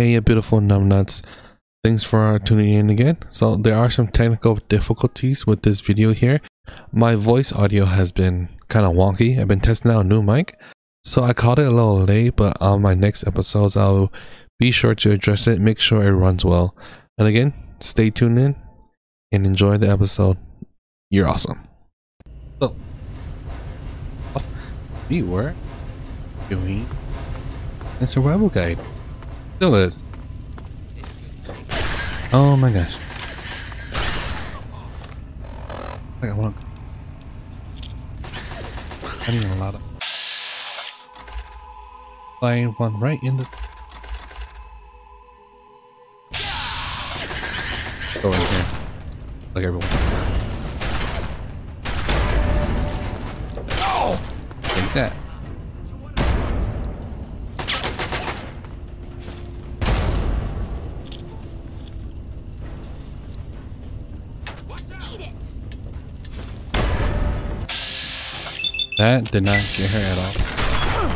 Hey, you beautiful numbnuts. Thanks for tuning in again. So there are some technical difficulties with this video here. My voice audio has been kind of wonky. I've been testing out a new mic, so I caught it a little late, but on my next episodes, I'll be sure to address it, make sure it runs well. And again, stay tuned in and enjoy the episode. You're awesome. So, we were doing a survival guide. Still is. Oh my gosh. I want to... I need a lot of... Flying one right in the... Go in here. Like everyone. No! Take that. That did not get her at all.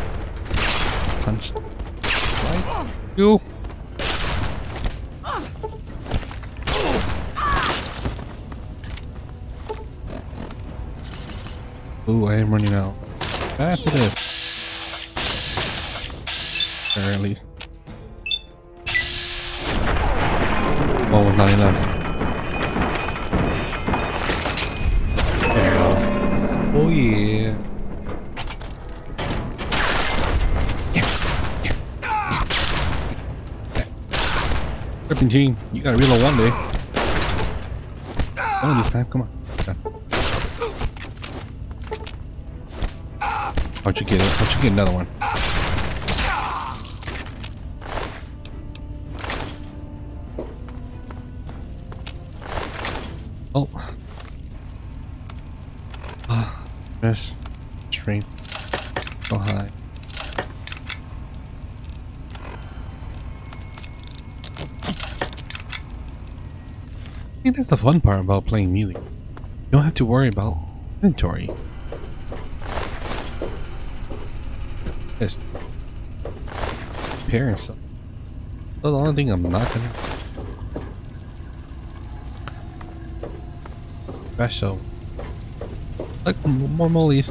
Punch. Like you. Ooh, I am running out. That's it is. Or at least. One was not enough. There it goes. Oh yeah. Team, you gotta reload one day. One of this time, come on. How'd you get it? How'd you get another one? Oh. Ah, yes. Train. Oh, hi. I think that's the fun part about playing music. You don't have to worry about inventory. Just prepare yourself. That's the only thing I'm not gonna special. Like more mollies.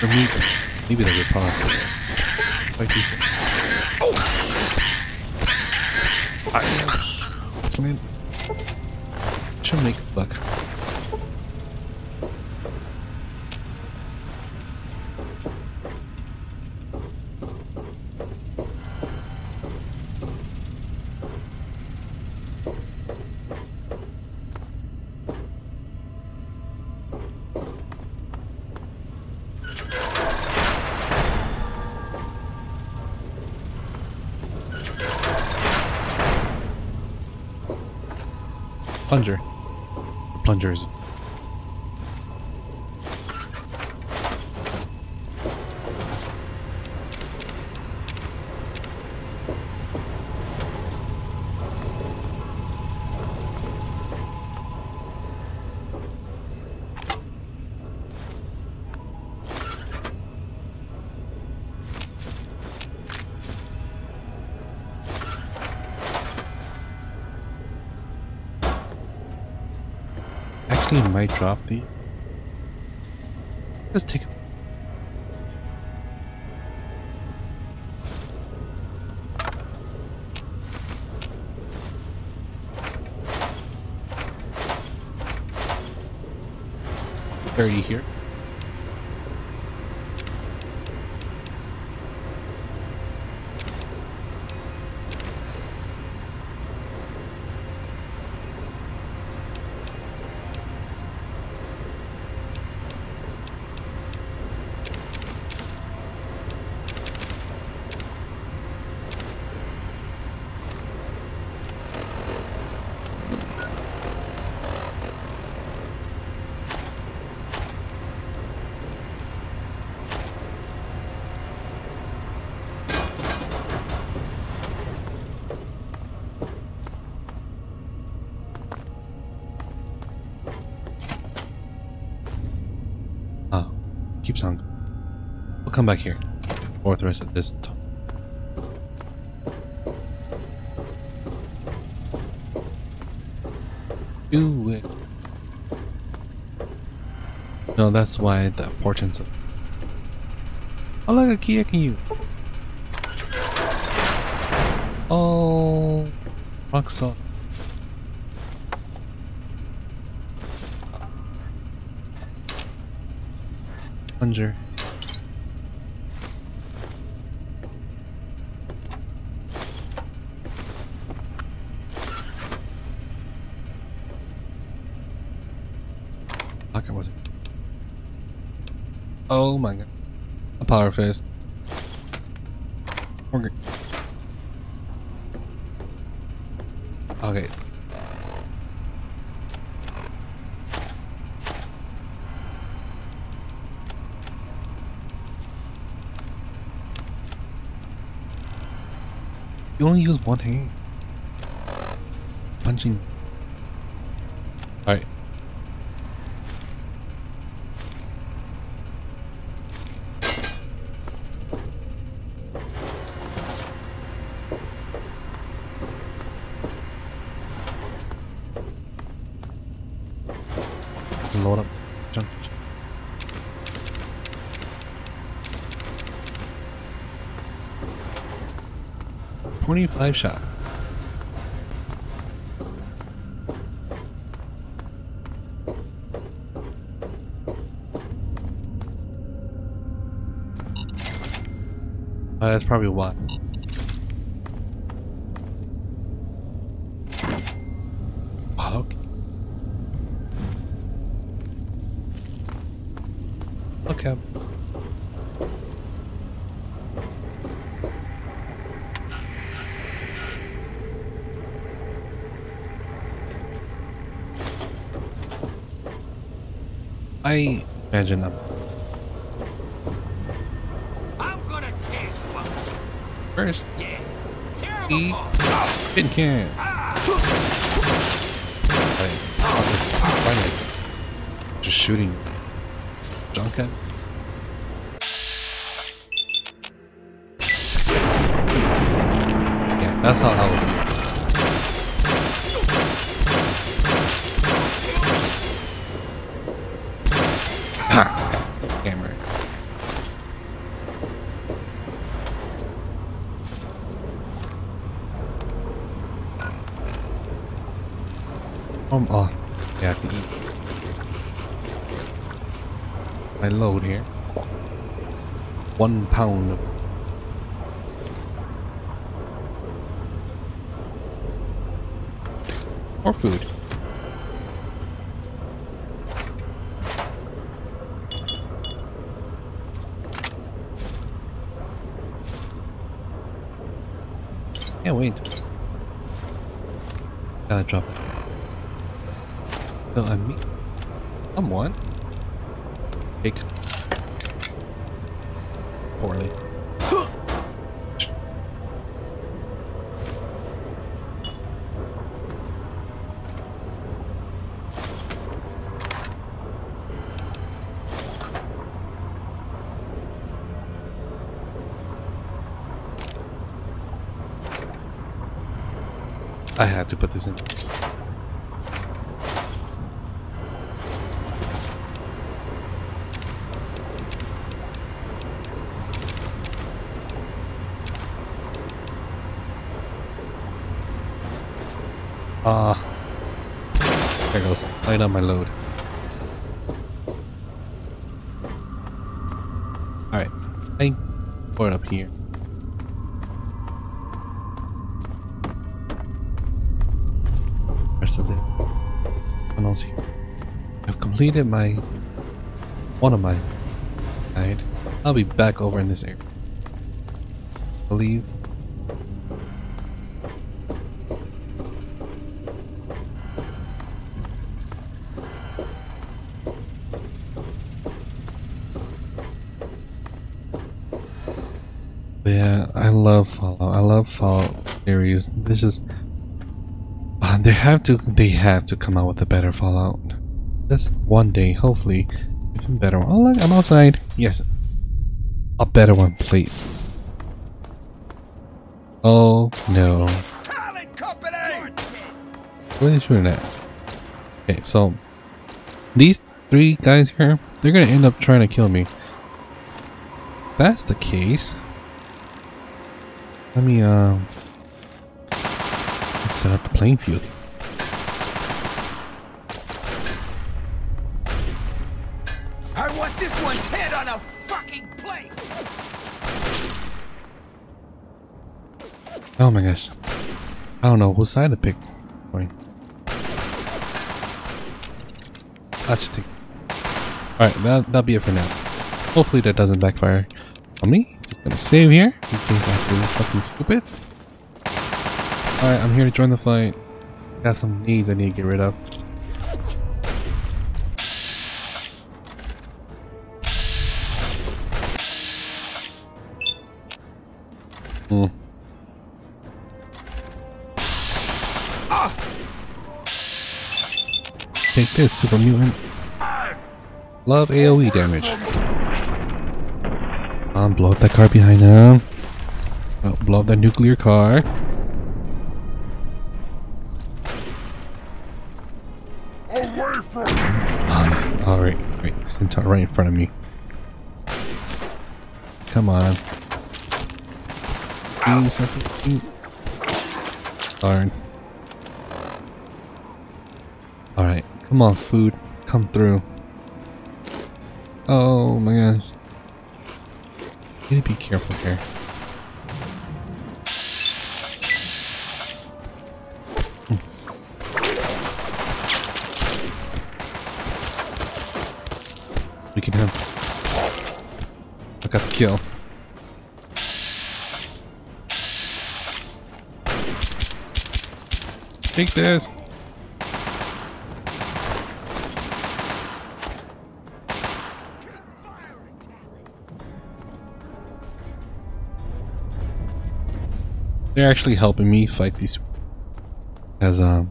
For me, maybe there's a pause. Like these guys. Oh. I slam. Should make a buck. Plunger. Plungers. Actually, might drop the. Let's take it. Are you here? Keeps on. We'll come back here for the rest of this. do it. No, that's why the importance of. Oh look, a key I can use. Oh, rock salt. Plunger. Oh my god. A power fist. Okay. Okay. You only use one hand. Punching. Alright. Load up. Jump. Jump. 25 shot. That's probably why. Okay. I imagine them. I'm gonna tear you up. First, yeah, tear him up. Tin can. Just shooting. Junket. Yeah, that's how I would feel. Ha! Hammer. Oh, yeah, I can eat. I load here. 1 pound of more food. Yeah, wait. Gotta drop it. So I meet someone. Take. Poorly. I have to put this in. There goes. Light up my load. Alright. I pour it up here. Rest of the funnels here. I've completed my one of my guide. I'll be back over in this area. I believe. I love Fallout series. This is they have to come out with a better Fallout. Just one day, hopefully, even better one. Oh look, I'm outside. Yes, a better one, please. Oh no! Talon Company! Where are they shooting at? Okay, so these three guys here, they're gonna end up trying to kill me. If that's the case, let me let's set up the playing field. I want this one's head on a fucking plate. Oh my gosh, I don't know whose side to pick. Fine. That's the thing. Alright, that'll be it for now. Hopefully that doesn't backfire on me. Just gonna save here in case I do something stupid. Alright, I'm here to join the flight. Got some needs I need to get rid of. Take this, Super Mutant. Love AoE damage. Blow up that car behind them. Oh, blow up that nuclear car. Away from me. Nice. Alright, great. Centaur right in front of me. Come on. Darn. Alright, come on, food. Come through. Oh my gosh. You need to be careful here. We can help. I got the kill. Take this. They're actually helping me fight these, as I'm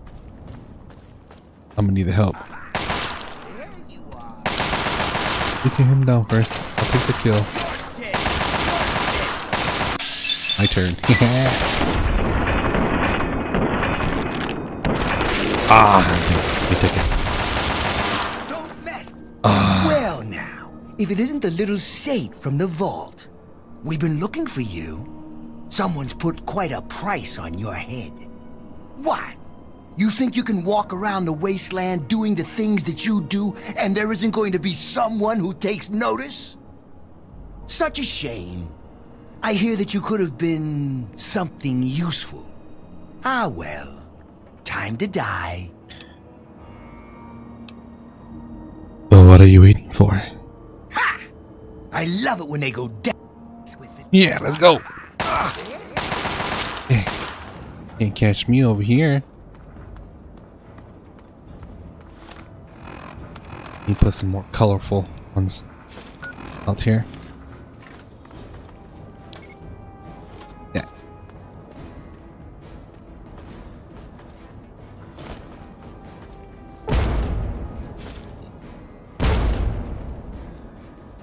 gonna need the help. We can him down first. I'll take the kill. My turn. You took it. Don't mess. Well now, if it isn't the little saint from the vault, we've been looking for you. Someone's put quite a price on your head. What? You think you can walk around the wasteland doing the things that you do and there isn't going to be someone who takes notice? Such a shame. I hear that you could have been something useful. Ah well, time to die. Well, what are you waiting for? Ha! I love it when they go down. Yeah, let's go. Can't catch me over here. Need to put some more colorful ones out here. Yeah.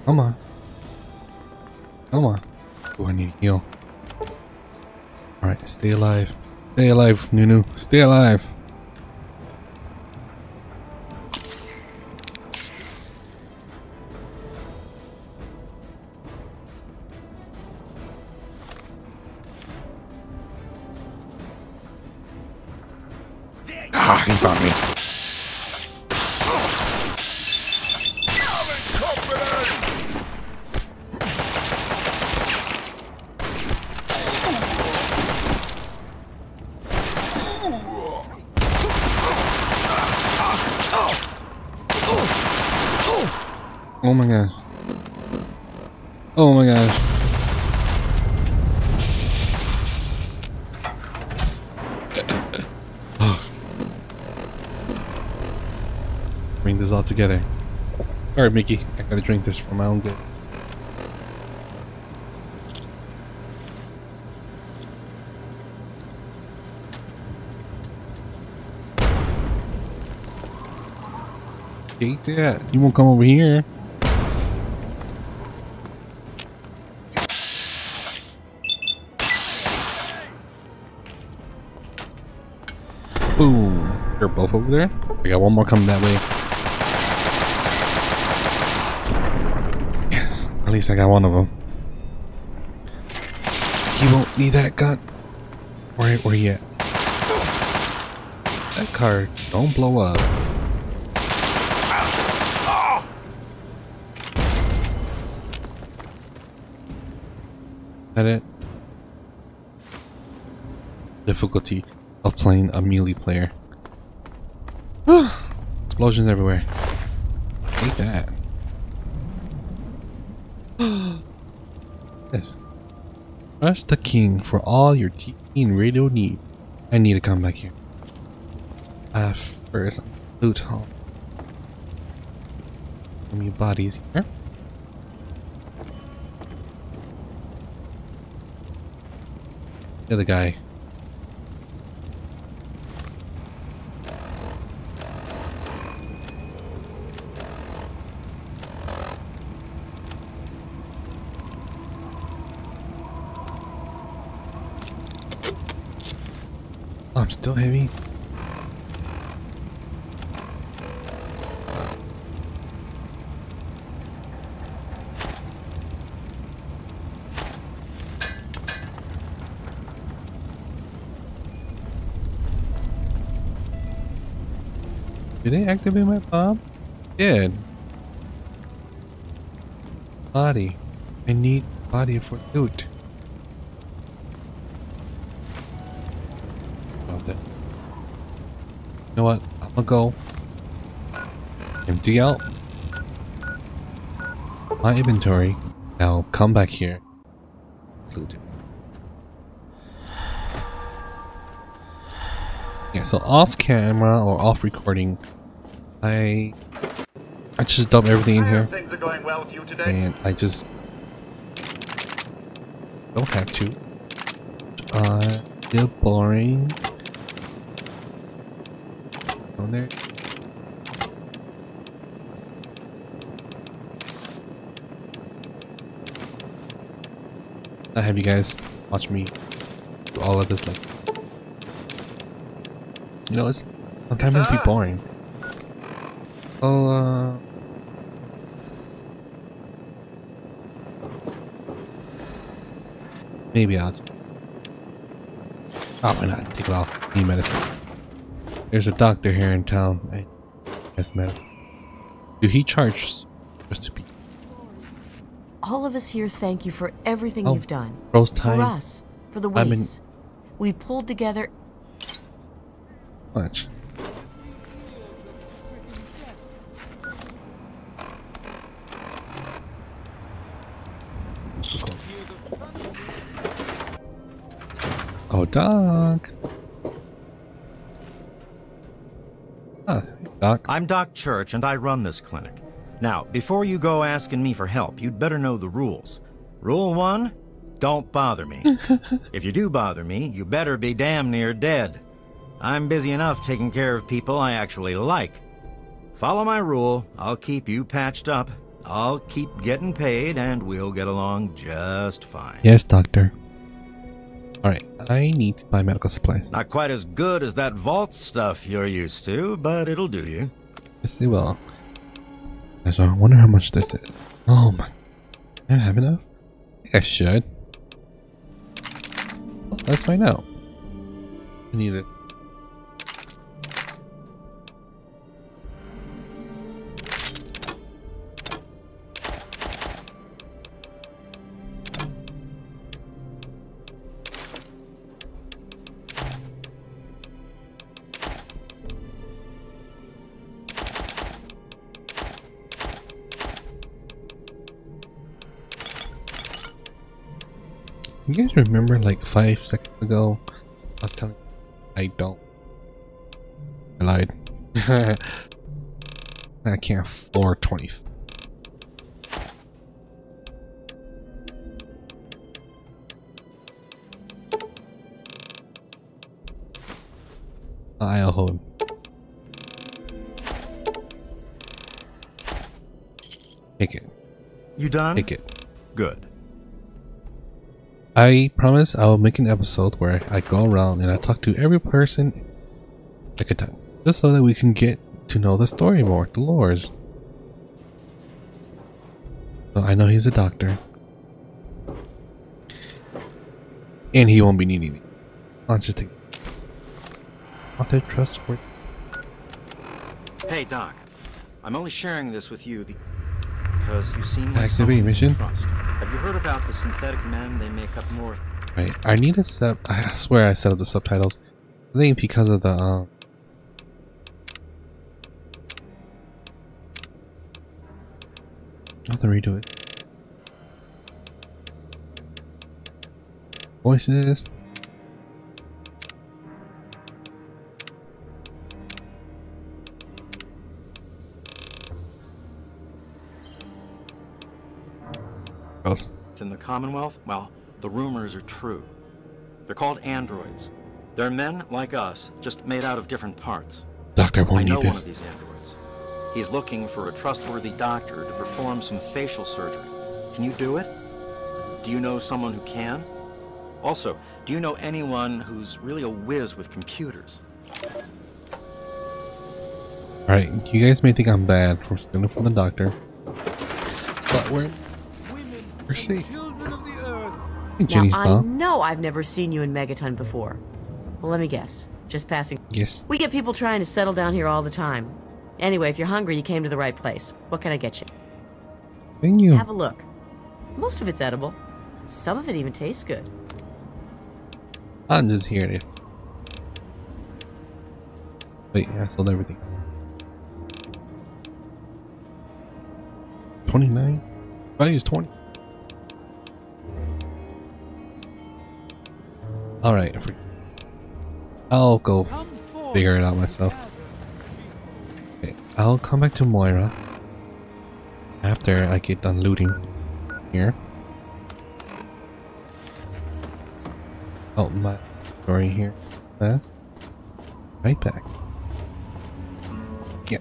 Come on. Come on. Oh, I need to heal. Alright, stay alive. Stay alive, Nunu. Stay alive. Ah, he found me. Oh my gosh. Oh my gosh. Oh. Bring this all together. Alright, Mickey. I gotta drink this for my own good. Take that. You won't come over here. Boom. They're both over there. We got one more coming that way. Yes, at least I got one of them. He won't need that gun. Where he at? That car don't blow up. Is that it? Difficulty of playing a melee player. Explosions everywhere. Hate that. Yes. Press the king for all your teen radio needs. I need to come back here. First, loot haul. Give me bodies here. The other guy. I'm still heavy. Did it activate my bomb? It did. Body. I need body for loot. You know what? I'm gonna go empty out my inventory. Now come back here. Loot. Yeah. So off camera or off recording, I just dump everything in here. Things are going well for you today. And I just don't have to. Still boring. On there. I have you guys watch me do all of this, like, you know, it's sometimes it can be boring. Oh, maybe I'll probably not take it off. Need medicine. There's a doctor here in town. I guess, man. Do he charge just to be? All of us here thank you for everything you've done. For us, for the waste. We pulled together. Much. Oh, dog. Doc? I'm Doc Church, and I run this clinic. Now, before you go asking me for help, you'd better know the rules. Rule 1, don't bother me. If you do bother me, you better be damn near dead. I'm busy enough taking care of people I actually like. Follow my rule, I'll keep you patched up, I'll keep getting paid, and we'll get along just fine. Yes, doctor. Alright, I need to buy medical supplies. Not quite as good as that vault stuff you're used to, but it'll do you. Yes, it will. So I wonder how much this is. Oh my... I don't have enough? I think I should. Well, let's find out. I need it. You guys remember, like, 5 seconds ago, I was telling you, I don't. I lied. I can't floor 20. I'll hold. Take it. You done? Take it. Good. I promise I will make an episode where I go around and I talk to every person I could talk. Just so that we can get to know the story more, the lores. So I know he's a doctor. And he won't be needing it. I'll just take it. Not that trustworthy. Hey, Doc. I'm only sharing this with you because you seem like activate mission. Have you heard about the synthetic men? They make up more. Right. I need to set. I swear I set up the subtitles. I think because of the. I'll have to redo it. Voices. In the Commonwealth, well, the rumors are true. They're called androids. They're men like us, just made out of different parts. Doctor, I know one of these androids. He's looking for a trustworthy doctor to perform some facial surgery. Can you do it? Do you know someone who can? Also, do you know anyone who's really a whiz with computers? All right, you guys may think I'm bad for stealing from the doctor, but we're. See. Now, I know I've never seen you in Megaton before. Well, let me guess. Just passing. Yes. We get people trying to settle down here all the time. Anyway, if you're hungry, you came to the right place. What can I get you? Menu. Have a look. Most of it's edible. Some of it even tastes good. I'm just here it is. Wait, I sold everything. 29? Value is 20. Alright, I'll go figure it out myself. Okay, I'll come back to Moira after I get done looting here. Oh, my story here fast. Right back. Yeah.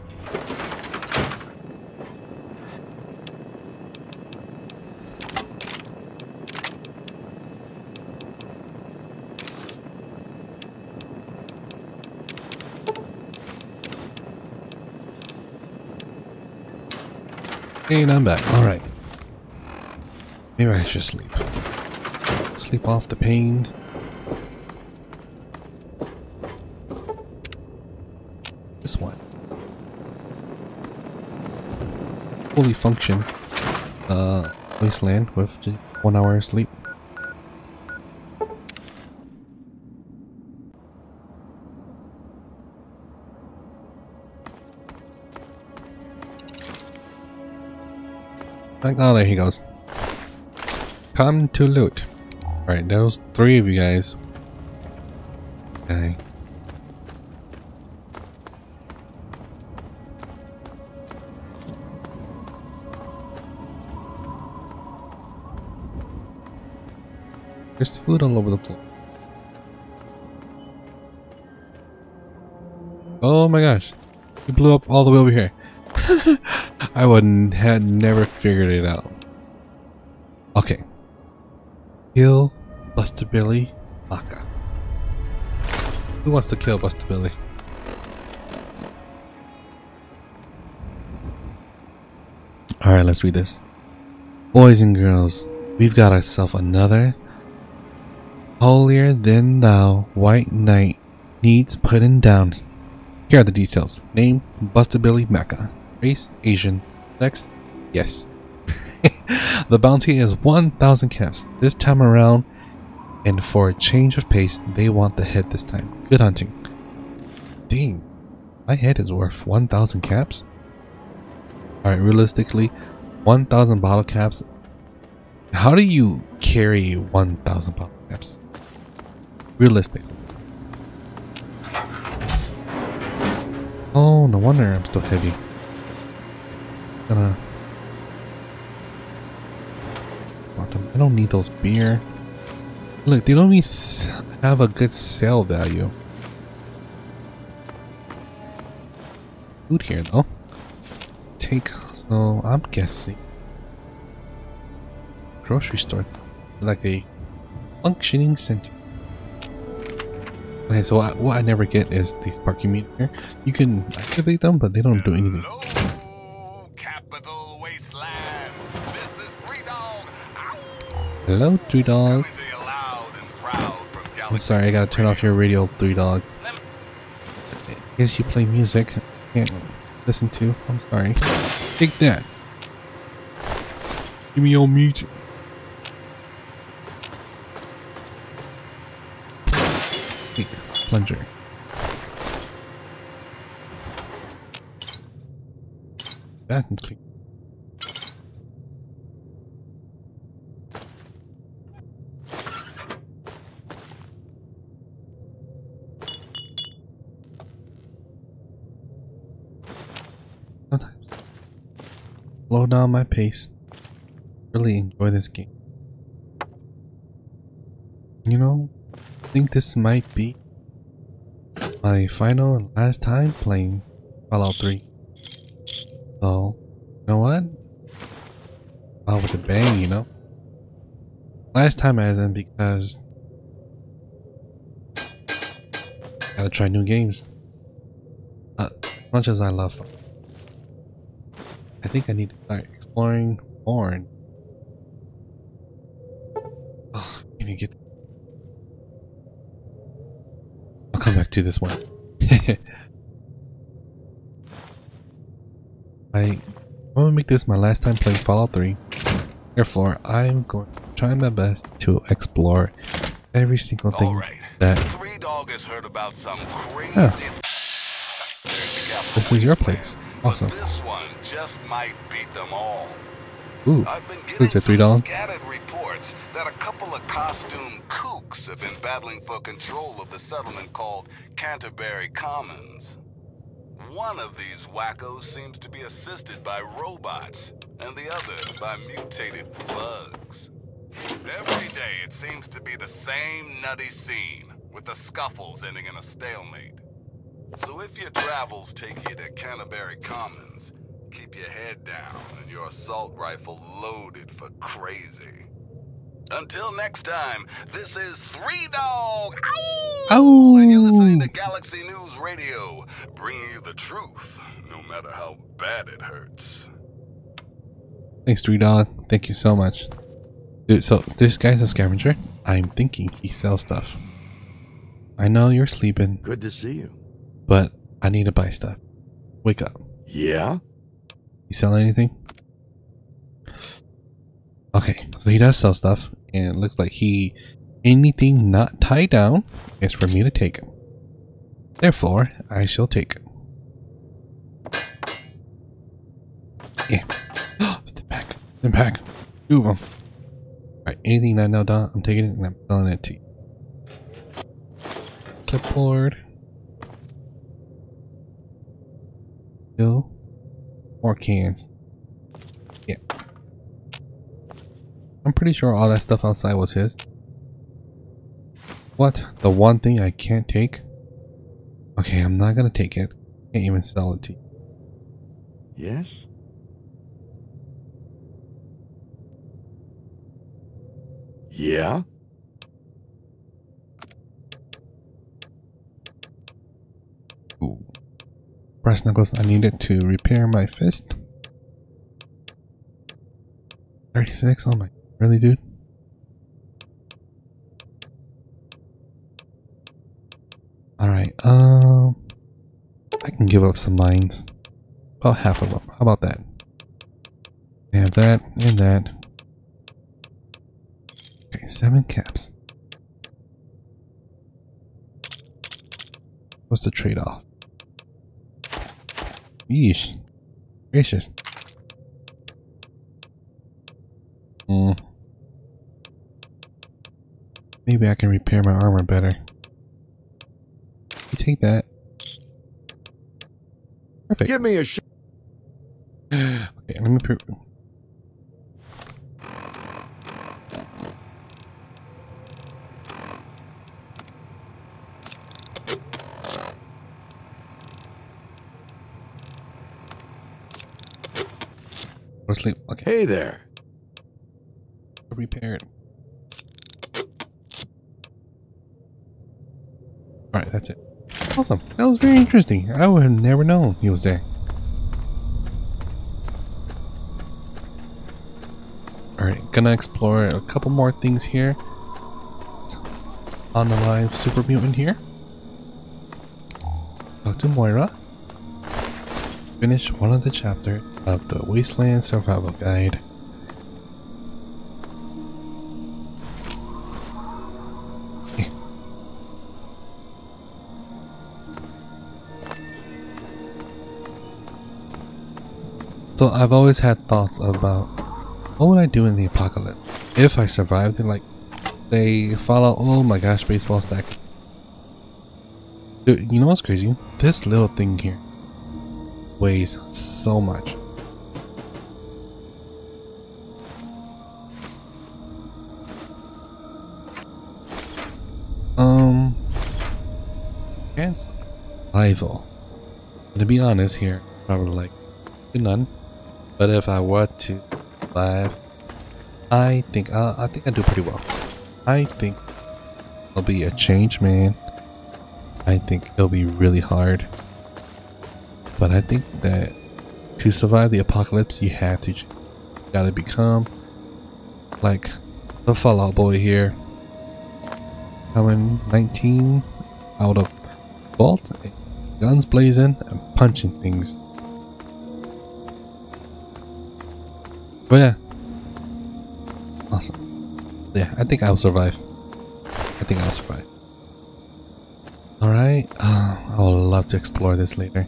And I'm back. Alright. Maybe I should sleep. Sleep off the pain. This one. Fully function. Wasteland with 1 hour of sleep. Oh, there he goes. Come to loot. Alright, those three of you guys. Okay. There's food all over the place. Oh my gosh. He blew up all the way over here. I had never figured it out. Okay. Kill Buster Billy Baka. Who wants to kill Buster Billy? Alright, let's read this. Boys and girls, we've got ourselves another holier than thou white knight needs putting down. Here are the details. Name Buster Billy Baka. Race Asian. Next, yes. The bounty is 1,000 caps this time around, and for a change of pace, they want the head this time. Good hunting. Dang, my head is worth 1,000 caps. All right, realistically, 1,000 bottle caps. How do you carry 1,000 bottle caps? Realistically. Oh, no wonder I'm still heavy. Gonna I don't need those beer. Look, they don't even have a good sale value. Food here though. Take so I'm guessing grocery store like a functioning center. Okay, so what I never get is these parking meter here. You can activate them, but they don't do anything. Hello, capital wasteland. This is Three Dog. Ow. Hello, Three Dog. I'm sorry, I gotta turn off your radio, Three Dog. I guess you play music I can't listen to. I'm sorry. Take that. Give me your meat. Take your plunger. That and clean. Sometimes slow down my pace. Really enjoy this game. You know, I think this might be my final and last time playing Fallout 3. So, you know what? Out with a bang, you know? Last time as in because I gotta try new games. As much as I love them, I think I need to start exploring more. Oh, can you get? I'll come back to this one. I'm gonna make this my last time playing Fallout 3. Therefore, I'm going to try my best to explore every single thing. All right. That Three Dog has heard about some crazy. This is your place. Awesome. This one just might beat them all. Ooh, I've been getting some scattered reports that a couple of costume kooks have been battling for control of the settlement called Canterbury Commons. One of these wackos seems to be assisted by robots, and the other by mutated bugs. Every day it seems to be the same nutty scene, with the scuffles ending in a stalemate. So if your travels take you to Canterbury Commons, keep your head down and your assault rifle loaded for crazy. Until next time, this is Three Dog. Ow! Ow! And you're listening to Galaxy News Radio, bringing you the truth, no matter how bad it hurts. Thanks, Three Dog. Thank you so much. Dude, so this guy's a scavenger. I'm thinking he sells stuff. I know you're sleeping. Good to see you. But I need to buy stuff. Wake up. Yeah? You sell anything? Okay, so he does sell stuff, and it looks like anything not tied down is for me to take. Therefore, I shall take. Yeah. Step back, two of them. Alright, anything not nailed down, I'm taking it and I'm selling it to you. Clipboard. Go. More cans. Yeah. I'm pretty sure all that stuff outside was his. What? The one thing I can't take? Okay, I'm not gonna take it. Can't even sell it to you. Yes? Yeah? Ooh. Brass knuckles, I needed to repair my fist. 36, oh my, really dude? Alright, I can give up some mines. About half of them, how about that? I have that, and that. Okay, 7 caps. What's the trade-off? Yeesh. Gracious. Maybe I can repair my armor better. You take that. Perfect. Give me a sh. Okay, let me prove. Sleep. Okay. Hey there. Repair it. Alright, that's it. Awesome. That was very interesting. I would have never known he was there. Alright, gonna explore a couple more things here. On the live Super Mutant here. Go to Moira. Finish one of the chapters of the Wasteland Survival Guide. So I've always had thoughts about what would I do in the apocalypse if I survived it, like they Fallout. Oh my gosh, baseball stack. Dude, you know what's crazy? This little thing here weighs so much. And survival. To be honest here, probably like none. But if I were to live, I think I do pretty well. I think I'll be a change man. I think it'll be really hard. But I think that to survive the apocalypse, you have to gotta become like the Fallout Boy here. Coming 19 out of vault, guns blazing and punching things. But yeah, awesome. Yeah, I think I'll survive. I think I'll survive. Alright, I would love to explore this later.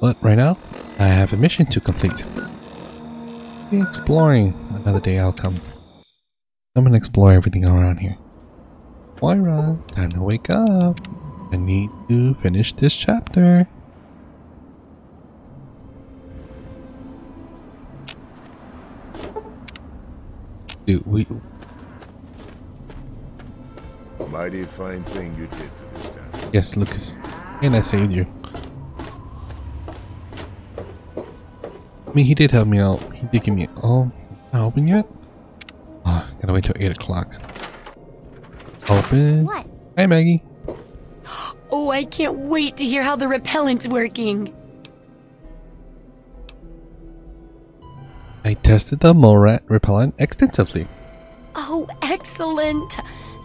But right now, I have a mission to complete. Exploring. Another day I'll come. I'm gonna explore everything around here. Moira, time to wake up. I need to finish this chapter. Dude, a mighty fine thing you did for this time. Yes, Lucas. And I saved you. I mean, he did help me out. He did give me. Oh, not open yet? Oh, gotta wait till 8 o'clock. Open. What? Hi, Maggie. Oh, I can't wait to hear how the repellent's working. I tested the Mole Rat repellent extensively. Oh, excellent!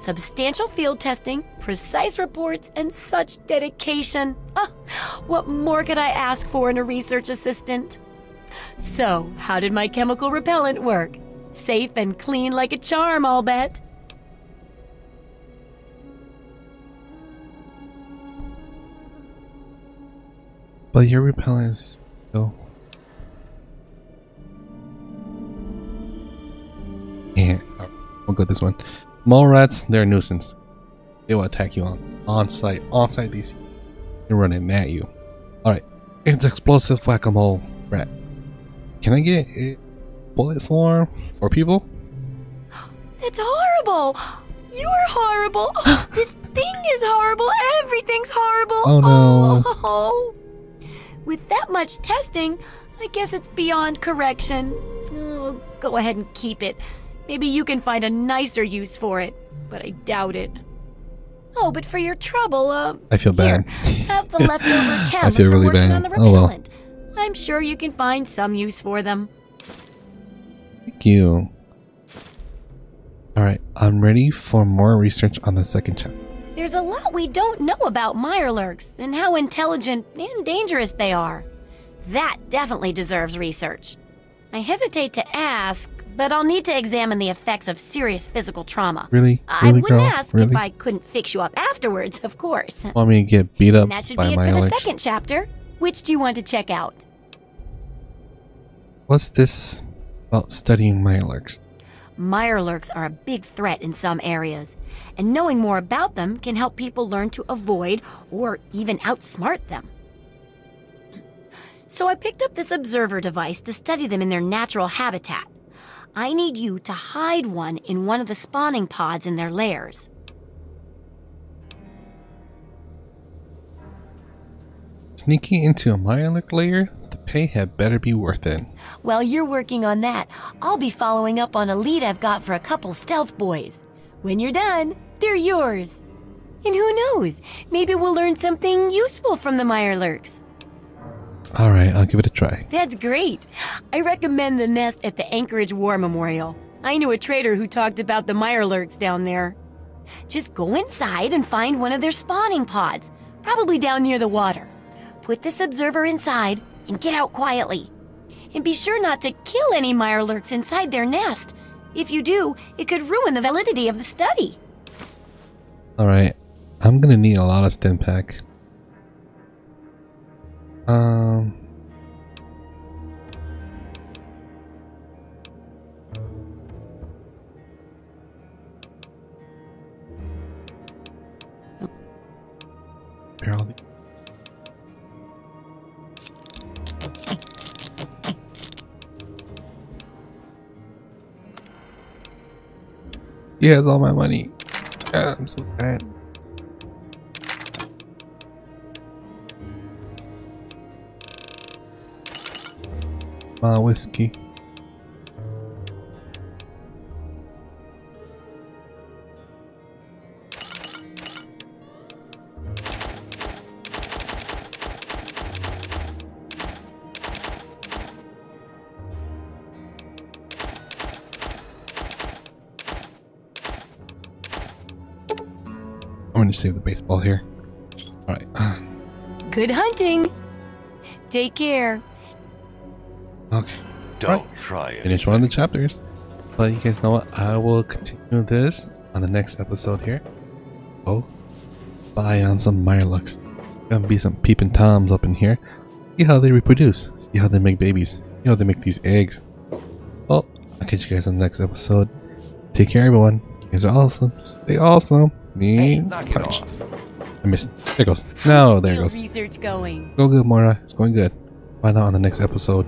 Substantial field testing, precise reports, and such dedication. What more could I ask for in a research assistant? So, how did my chemical repellent work? Safe and clean like a charm, I'll bet. But your repellent is so... I'll go this one. Mole rats, they're a nuisance. They will attack you on site. On site, these they're running at you. Alright, it's explosive whack-a-mole rat. Can I get a bullet form for people? It's horrible! You're horrible! Oh, this thing is horrible! Everything's horrible! Oh no! Oh. With that much testing, I guess it's beyond correction. Oh, go ahead and keep it. Maybe you can find a nicer use for it, but I doubt it. Oh, but for your trouble, I feel bad. Here, have the leftover chems for really working on the repellent. Oh, well. I'm sure you can find some use for them. Thank you. Alright, I'm ready for more research on the second chapter. There's a lot we don't know about Mirelurks and how intelligent and dangerous they are. That definitely deserves research. I hesitate to ask, but I'll need to examine the effects of serious physical trauma. Really? I wouldn't ask if I couldn't fix you up afterwards, of course. Want me to get beat up by my that should be it for the second chapter. Which do you want to check out? What's this about studying Mirelurks? Mirelurks are a big threat in some areas, and knowing more about them can help people learn to avoid or even outsmart them. So I picked up this observer device to study them in their natural habitat. I need you to hide one in one of the spawning pods in their lairs. Sneaking into a Mirelurk lair? The pay had better be worth it. While you're working on that, I'll be following up on a lead I've got for a couple stealth boys. When you're done, they're yours. And who knows, maybe we'll learn something useful from the Mirelurks. Alright, I'll give it a try. That's great. I recommend the nest at the Anchorage War Memorial. I knew a trader who talked about the Mirelurks down there. Just go inside and find one of their spawning pods, probably down near the water. Put this observer inside and get out quietly. And be sure not to kill any Mirelurks inside their nest. If you do, it could ruin the validity of the study. Alright, I'm gonna need a lot of stim pack. Barely. Yeah, it's all my money. God, I'm so bad. My whiskey. I'm going to save the baseball here. All right. Good hunting. Take care. Okay. Don't try it. Finish one of the chapters. But you guys know what? I will continue this on the next episode here. Oh, buy on some Mirelurks. Gonna be some peeping toms up in here. See how they reproduce. See how they make babies. See how they make these eggs. Well, I'll catch you guys on the next episode. Take care, everyone. You guys are awesome. Stay awesome. Me punch. I missed. There it goes. No, there it goes. Research going. Go good, Moira. It's going good. Find out on the next episode.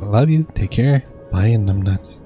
I love you. Take care. Bye, and numb nuts.